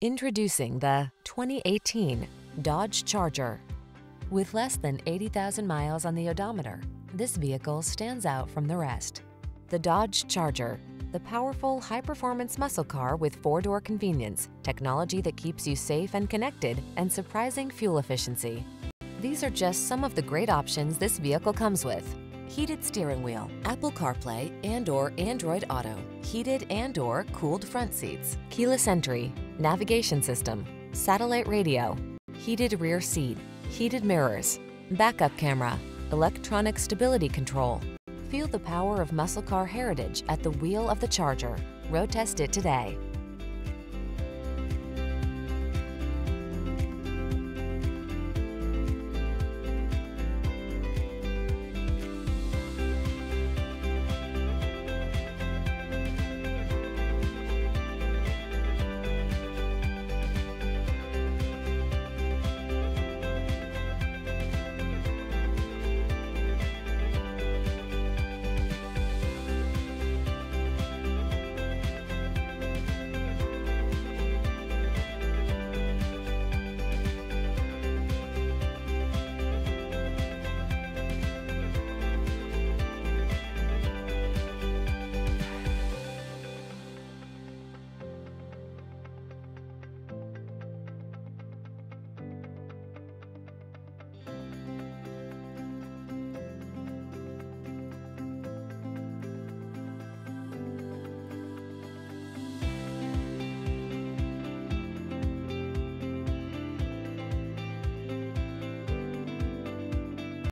Introducing the 2018 Dodge Charger. With less than 80,000 miles on the odometer, this vehicle stands out from the rest. The Dodge Charger, the powerful, high-performance muscle car with four-door convenience, technology that keeps you safe and connected, and surprising fuel efficiency. These are just some of the great options this vehicle comes with: heated steering wheel, Apple CarPlay and/or Android Auto, heated and/or cooled front seats, keyless entry, navigation system, satellite radio, heated rear seat, heated mirrors, backup camera, electronic stability control. Feel the power of muscle car heritage at the wheel of the Charger. Road test it today.